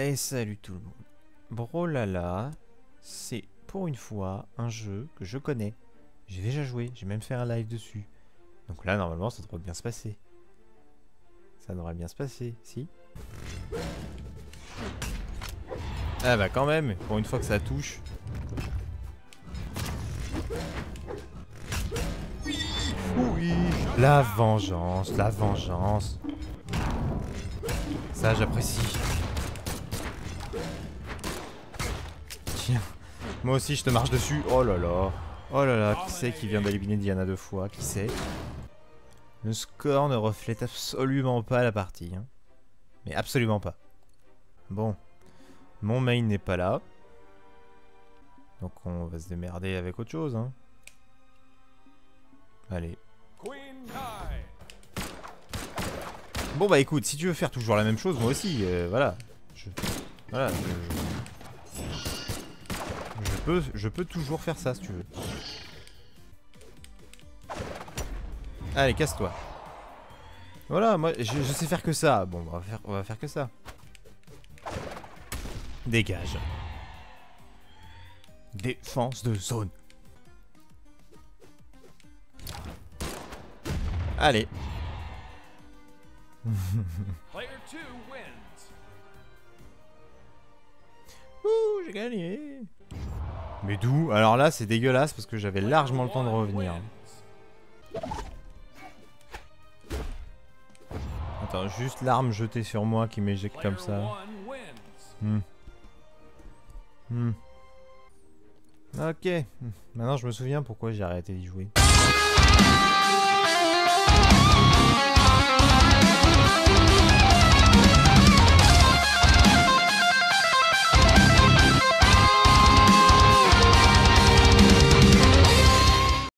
Et salut tout le monde. Brawlhalla, c'est pour une fois un jeu que je connais. J'ai déjà joué, j'ai même fait un live dessus. Donc là, normalement, ça devrait bien se passer. Ça devrait bien se passer, si? Ah bah quand même, pour une fois que ça touche. Oui, la vengeance, la vengeance. Ça, j'apprécie. Tiens, moi aussi je te marche dessus. Oh là là. Oh là là, qui c'est qui vient d'éliminer Diana deux fois? Qui c'est? Le score ne reflète absolument pas la partie. Hein. Mais absolument pas. Bon. Mon main n'est pas là. Donc on va se démerder avec autre chose. Hein. Allez. Bon bah écoute, si tu veux faire toujours la même chose, moi aussi, voilà. Je peux toujours faire ça si tu veux. Allez, casse-toi. Voilà, moi je sais faire que ça. Bon, bah, on va faire que ça. Dégage. Défense de zone. Allez. Ouh, j'ai gagné. Mais d'où? Alors là, c'est dégueulasse parce que j'avais largement le temps de revenir. Attends, juste l'arme jetée sur moi qui m'éjecte comme ça. Ok, maintenant je me souviens pourquoi j'ai arrêté d'y jouer.